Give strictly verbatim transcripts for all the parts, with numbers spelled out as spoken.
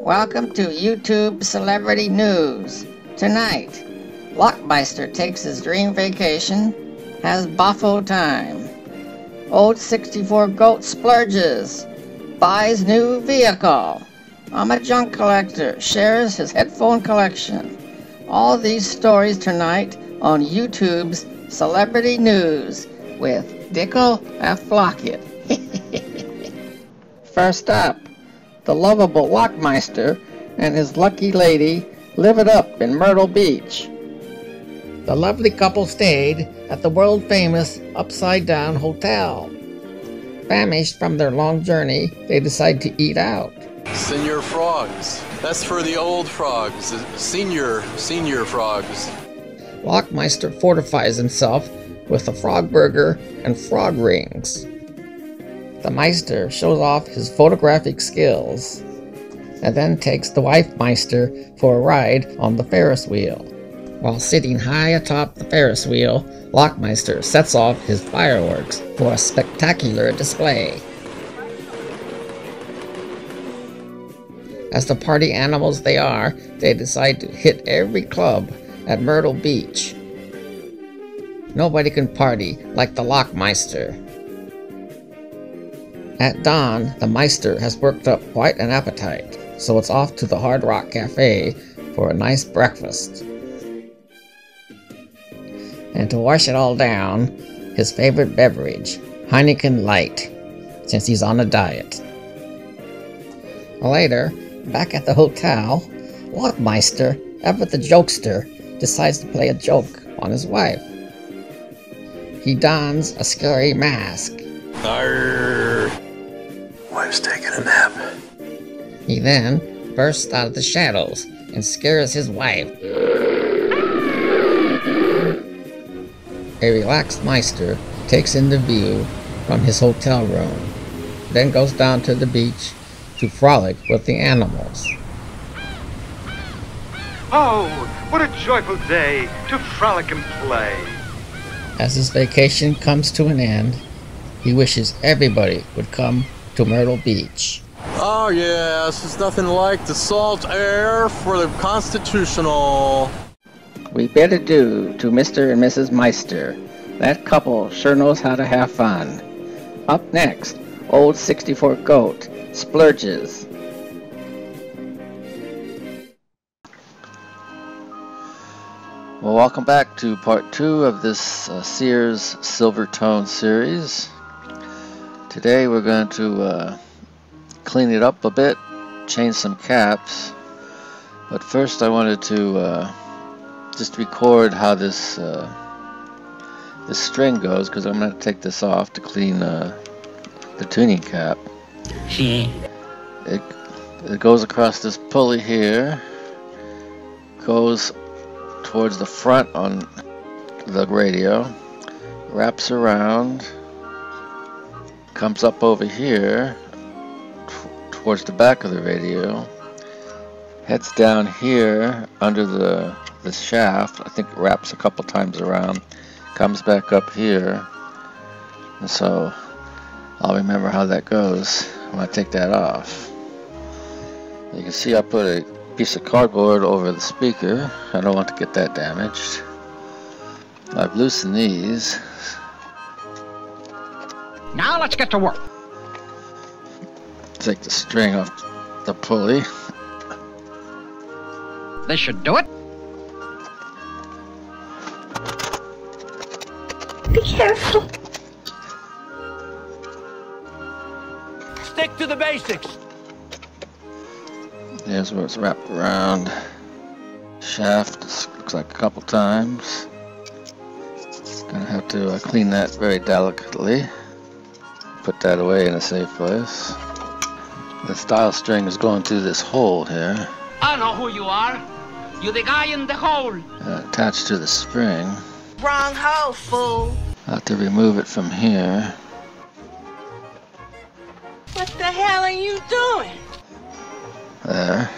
Welcome to YouTube Celebrity News. Tonight, Lockmeister takes his dream vacation, has boffo time. Old sixty-four goat splurges, buys new vehicle. I'm a junk collector, shares his headphone collection. All these stories tonight on YouTube's Celebrity News with Dickel F. Blockett. First up, the lovable Lockmeister and his lucky lady live it up in Myrtle Beach. The lovely couple stayed at the world-famous Upside Down Hotel. Famished from their long journey, they decide to eat out. Senior Frogs. That's for the old frogs. Senior, senior frogs. Lockmeister fortifies himself with a frog burger and frog rings. The Meister shows off his photographic skills and then takes the wife Meister for a ride on the Ferris wheel. While sitting high atop the Ferris wheel, Lockmeister sets off his fireworks for a spectacular display. As the party animals they are, they decide to hit every club at Myrtle Beach. Nobody can party like the Lockmeister. At dawn, the Meister has worked up quite an appetite, so it's off to the Hard Rock Cafe for a nice breakfast. And to wash it all down, his favorite beverage, Heineken Light, since he's on a diet. Later, back at the hotel, Lockmeister, Everett the Jokester, decides to play a joke on his wife. He dons a scary mask. Arr. Wife's taking a nap. He then bursts out of the shadows and scares his wife. A relaxed Meister takes in the view from his hotel room, then goes down to the beach to frolic with the animals. Oh, what a joyful day to frolic and play! As his vacation comes to an end, he wishes everybody would come to Myrtle Beach. Oh yes, it's nothing like the salt air for the constitutional. We bid adieu to Mister and Missus Meister. That couple sure knows how to have fun. Up next, old sixty-four goat splurges. Well, welcome back to part two of this uh, Sears Silvertone series. Today we're going to uh, clean it up a bit, change some caps, but first I wanted to uh, just record how this uh, this string goes, because I'm going to take this off to clean uh, the tuning cap. It, it goes across this pulley here, goes towards the front on the radio, wraps around, comes up over here towards the back of the radio, heads down here under the, the shaft. I think it wraps a couple times around, comes back up here, and so I'll remember how that goes when I take that off. You can see I put a piece of cardboard over the speaker. I don't want to get that damaged. I've loosened these. Now let's get to work. Take the string off the pulley. This should do it. Be careful. Stick to the basics. There's where it's wrapped around. Shaft looks like a couple times. Gonna have to uh, clean that very delicately. Put that away in a safe place. The style string is going through this hole here. I know who you are. You're the guy in the hole. Uh, attached to the spring. Wrong hole, fool. I'll have to remove it from here. What the hell are you doing? There.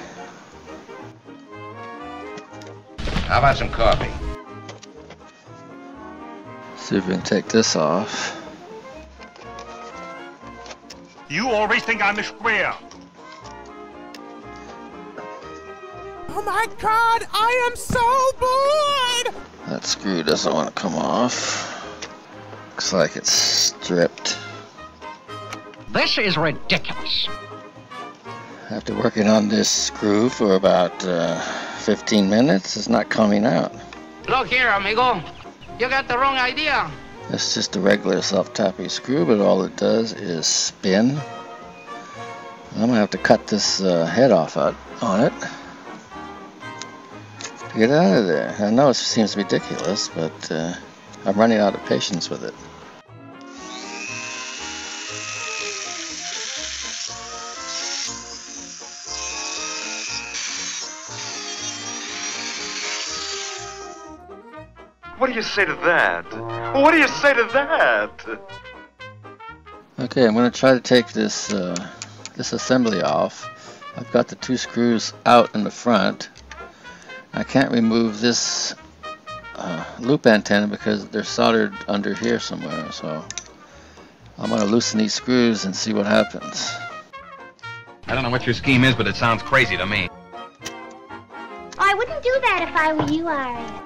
How about some coffee? See if we can take this off. You always think I'm a square. Oh my God, I am so bored! That screw doesn't want to come off. Looks like it's stripped. This is ridiculous. After working on this screw for about uh, fifteen minutes, it's not coming out. Look here, amigo. You got the wrong idea. It's just a regular self-tapping screw, but all it does is spin. I'm going to have to cut this uh, head off out on it to get out of there. I know it seems ridiculous, but uh, I'm running out of patience with it. What do you say to that? What do you say to that? Okay, I'm going to try to take this uh, this assembly off. I've got the two screws out in the front. I can't remove this uh, loop antenna because they're soldered under here somewhere. So I'm going to loosen these screws and see what happens. I don't know what your scheme is, but it sounds crazy to me. Oh, I wouldn't do that if I were you, Ari.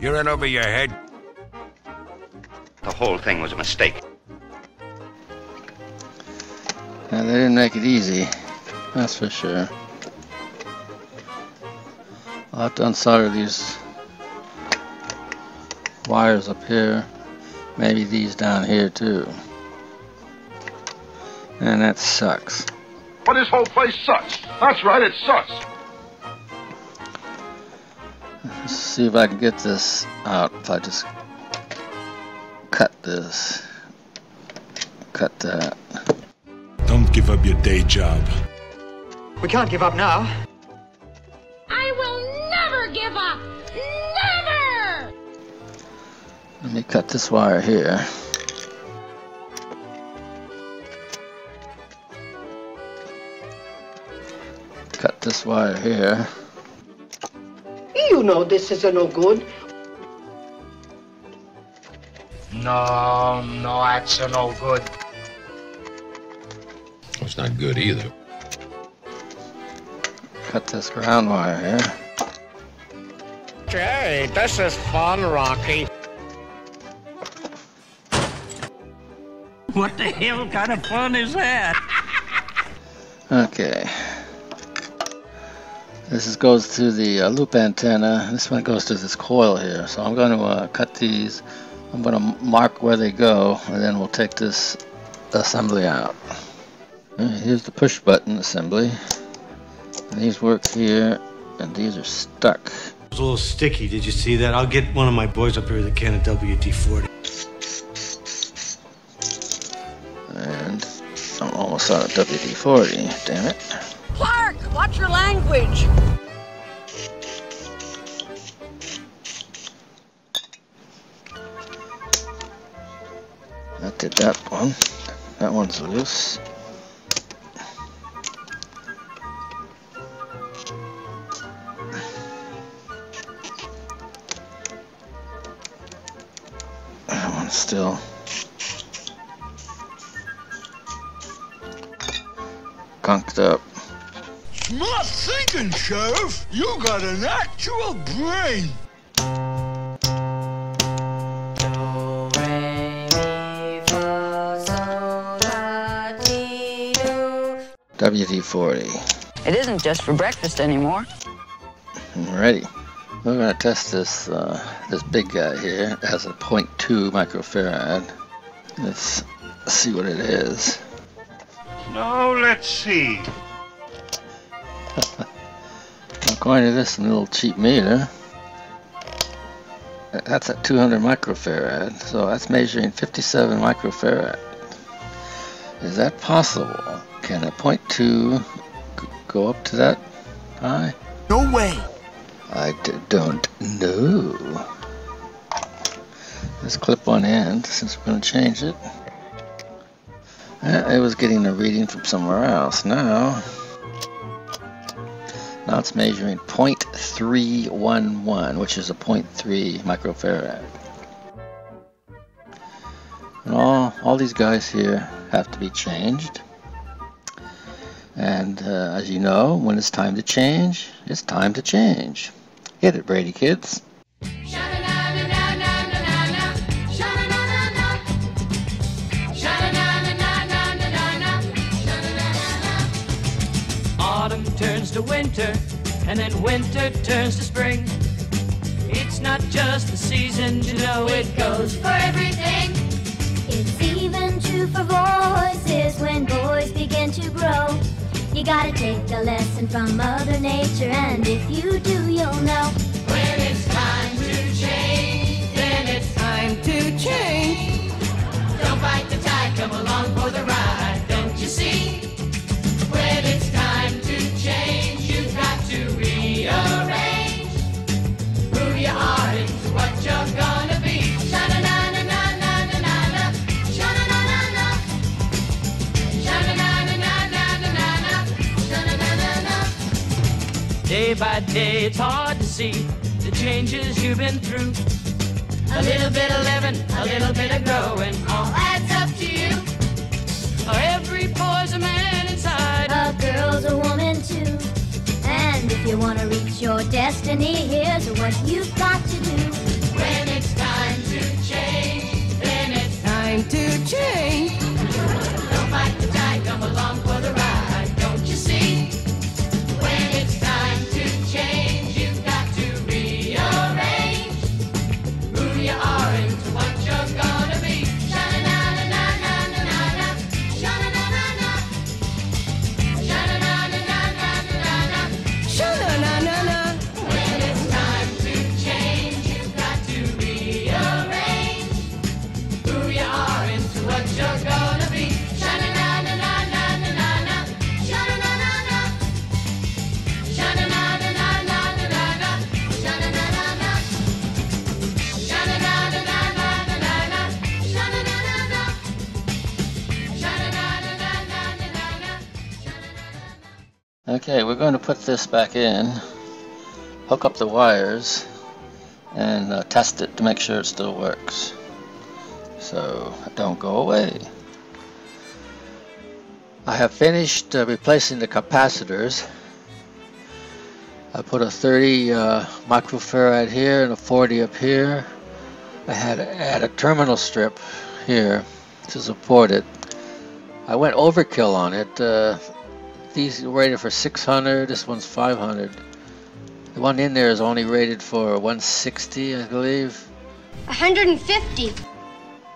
You're in over your head. The whole thing was a mistake. Now, they didn't make it easy, that's for sure. I'll have to unsolder these wires up here, maybe these down here too. And that sucks. Well, this whole place sucks. That's right, it sucks. Let's see if I can get this out if I just cut this, cut that. Don't give up your day job. We can't give up now. I will never give up! Never! Let me cut this wire here. Cut this wire here. You know this is a no good. No, no, that's a no good. It's not good either. Cut this ground wire here. Jerry, this is fun, Rocky. What the hell kind of fun is that? Okay. This is, goes through the uh, loop antenna. This one goes to this coil here. So I'm going to uh, cut these. I'm going to mark where they go, and then we'll take this assembly out. And here's the push button assembly. And these work here, and these are stuck. It was a little sticky. Did you see that? I'll get one of my boys up here that can a W D forty. And I'm almost out of W D forty. Damn it. Clark, watch your language. I did that one. That one's loose. That one's still. Gunked up. Not thinking, Sheriff. You got an actual brain. Do, re, mi, fa, sol, la, ti, do. W D forty. It isn't just for breakfast anymore. Alrighty. We're gonna test this uh, this big guy here. It has a zero point two microfarad. Let's see what it is. Now let's see. According to this little cheap meter, that's at two hundred microfarad, so that's measuring fifty-seven microfarad. Is that possible? Can a zero point two go up to that high? No way! I d don't know. Let's clip one end since we're going to change it. It was getting a reading from somewhere else. Now. Now it's measuring zero point three one one, which is a zero point three microfarad. And all, all these guys here have to be changed. And uh, as you know, when it's time to change, it's time to change. Hit it, Brady kids. Autumn turns to winter, and then winter turns to spring. It's not just the season, you know, it goes for everything. It's even true for voices when boys begin to grow. You gotta take the lesson from Mother Nature, and if you do, you'll know. When it's time to change, then it's time to change. Don't fight the tide, come along for the ride, don't you see? When it's time to change, you've got to rearrange who you are and what you're gonna be. Sha-na-na-na-na-na-na-na, sha-na-na-na-na, sha-na-na-na-na-na-na, sha-na-na-na-na. Day by day it's hard to see the changes you've been through. A little bit of living, a little bit of growing, all adds up to you. Every boy's a man inside, a girl's a woman too. And if you want to reach your destiny, here's what you've got to do. When it's time to change, then it's time to change. Don't fight the tide, come along for the ride, don't you see? When it's time to change, you've got to rearrange who you are and what you're gonna be. Okay, we're going to put this back in, hook up the wires, and uh, test it to make sure it still works. So, don't go away. I have finished uh, replacing the capacitors. I put a thirty uh, microfarad here and a forty up here. I had to add a terminal strip here to support it. I went overkill on it. Uh, These are rated for six hundred, this one's five hundred. The one in there is only rated for one sixty, I believe. one fifty.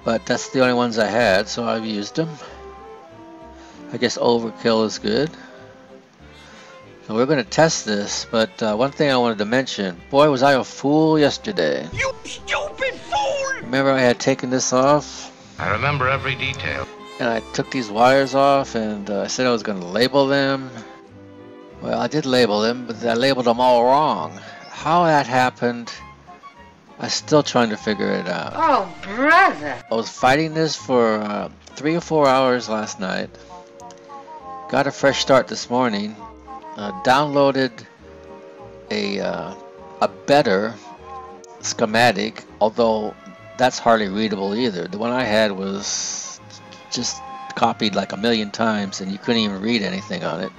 But that's the only ones I had, so I've used them. I guess overkill is good. So we're going to test this, but uh, one thing I wanted to mention. Boy, was I a fool yesterday. You stupid fool! Remember I had taken this off? I remember every detail. And I took these wires off, and uh, I said I was going to label them. Well, I did label them, but I labeled them all wrong. How that happened, I'm still trying to figure it out. Oh, brother! I was fighting this for uh, three or four hours last night. Got a fresh start this morning. Uh, downloaded a uh, a better schematic, although that's hardly readable either. The one I had was just copied like a million times, and you couldn't even read anything on it.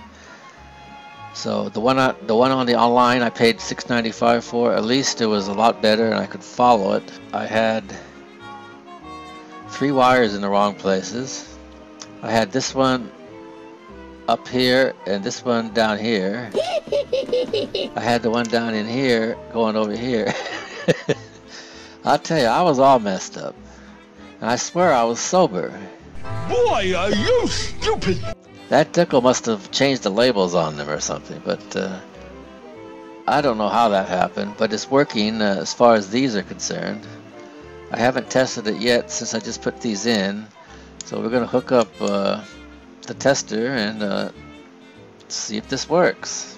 So the one, I, the one on the online, I paid six ninety-five for. At least it was a lot better, and I could follow it. I had three wires in the wrong places. I had this one up here, and this one down here. I had the one down in here going over here. I'll tell you, I was all messed up, and I swear I was sober. Boy, are you stupid! That tickle must have changed the labels on them or something, but uh, I don't know how that happened, but it's working uh, as far as these are concerned. I haven't tested it yet since I just put these in, so we're going to hook up uh, the tester and uh, see if this works.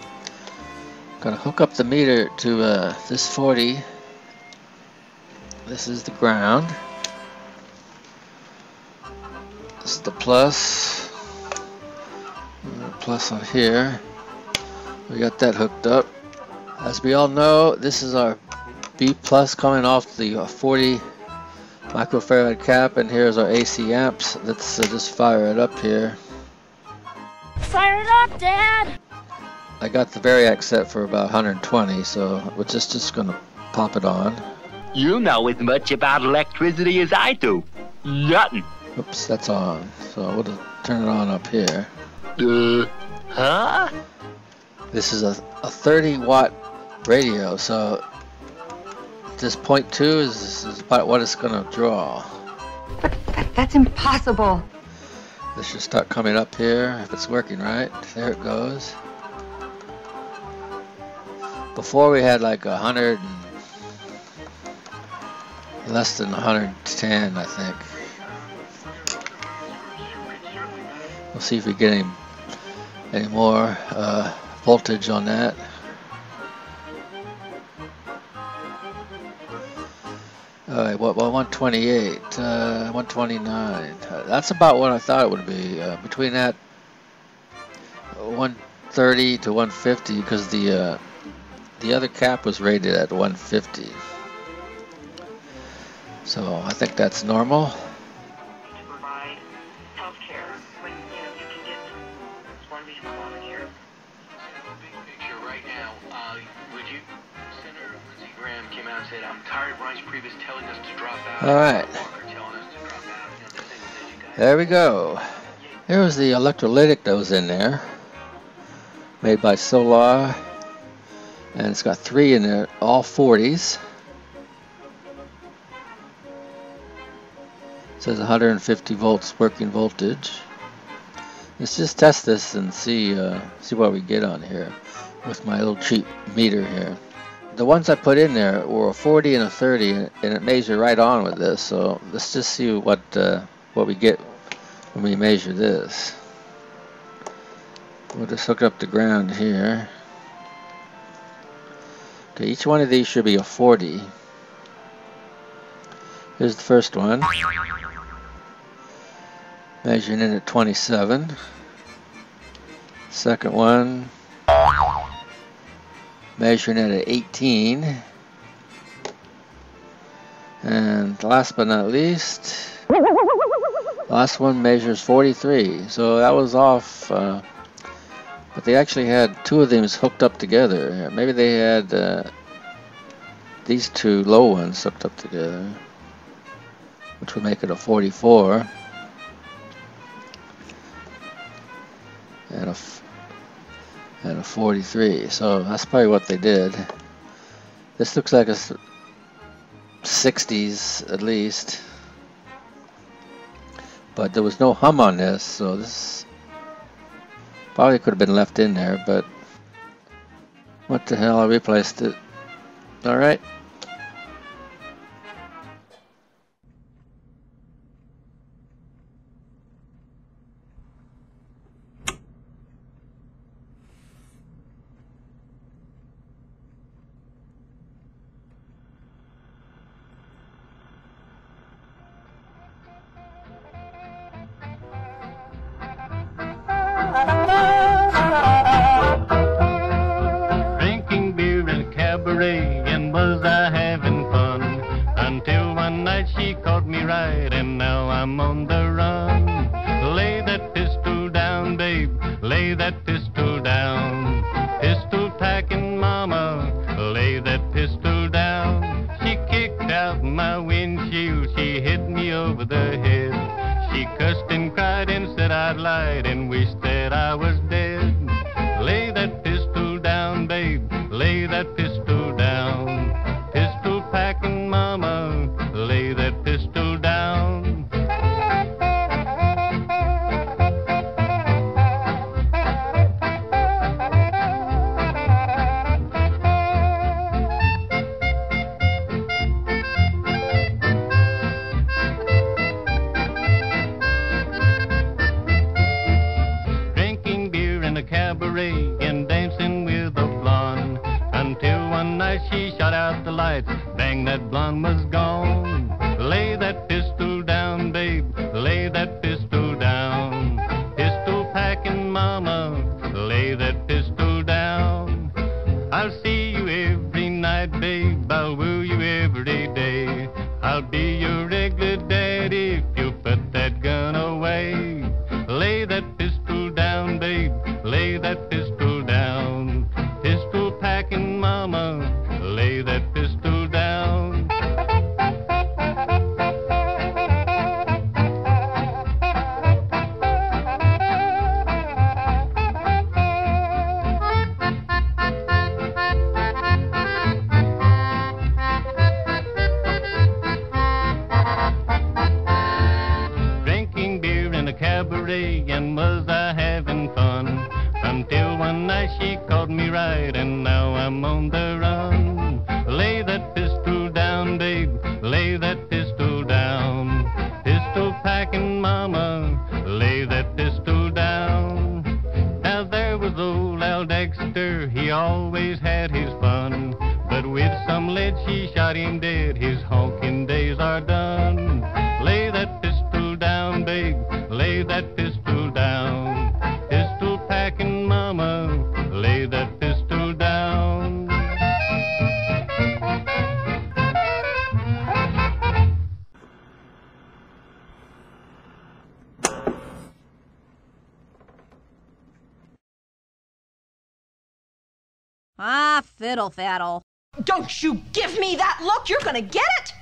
I'm going to hook up the meter to uh, this forty. This is the ground. This is the plus. Plus on here. We got that hooked up. As we all know, this is our B plus coming off the forty microfarad cap, and here's our A C amps. Let's uh, just fire it up here. Fire it up, Dad! I got the Variac set for about one hundred twenty, so we're just, just going to pop it on. You know as much about electricity as I do. Nothing. Oops, that's on. So we'll turn it on up here. Uh, huh? This is a, a thirty watt radio, so this point two is, is about what it's going to draw. But that, that's impossible. This should start coming up here if it's working right. There it goes. Before we had like a hundred and less than one hundred ten, I think. We'll see if we get any, any more uh, voltage on that. Alright, well, one twenty-eight, uh, one twenty-nine. That's about what I thought it would be. Uh, between that one thirty to one fifty, because the uh, the other cap was rated at one fifty. So I think that's normal. Alright, there we go. Here was the electrolytic that was in there, made by Solar, and it's got three in there, all forties. It says one hundred fifty volts working voltage. Let's just test this and see uh, see what we get on here with my little cheap meter here. The ones I put in there were a forty and a thirty, and it measured right on with this. So let's just see what uh, what we get when we measure this. We'll just hook up the ground here. Okay, each one of these should be a forty. Here's the first one, measuring in at twenty-seven. Second one, measuring it at eighteen, and last but not least, last one measures forty-three. So that was off, uh, but they actually had two of these hooked up together. Maybe they had uh, these two low ones hooked up together, which would make it a forty-four and a and a forty-three, so that's probably what they did. This looks like a sixties at least, but there was no hum on this, so this probably could have been left in there, but what the hell, I replaced it. Alright. Drinking beer and cabaret, and was I having fun, until one night she caught me right, and now I'm on the run. Lay that pistol down, babe, lay that pistol down. Pistol packing, mama, lay that pistol down. She kicked out my windshield, she hit me over the head. She cussed and cried and said I'd lied and wished I was dead. Lay that pistol down, babe, lay that pistol down. Pistol packing, mama, lay that pistol down. And dancing with a blonde, until one night she shot out the light. Bang, that blonde was gone. Lay that pistol down, babe, lay that pistol down. Pistol packing, mama, lay that pistol down. I'll see you every night, babe, I'll woo you every day. I'll be your regular daddy if you put that gun away. Lay that pistol down, babe, lay that pistol down. Pistol packing, mama, lay that pistol down. And was I having fun, until one night she caught me right, and now I'm on the run. Lay that pistol down, babe, lay that pistol down. Pistol packing, mama, lay that pistol down. Now there was old Al Dexter, he always had his fun, but with some lead she shot him dead, his honking days are done. Lay that pistol down, babe, lay that pistol down. Pistol packing, mama, lay that pistol down. Ah, fiddle faddle. Don't you give me that look, you're gonna get it!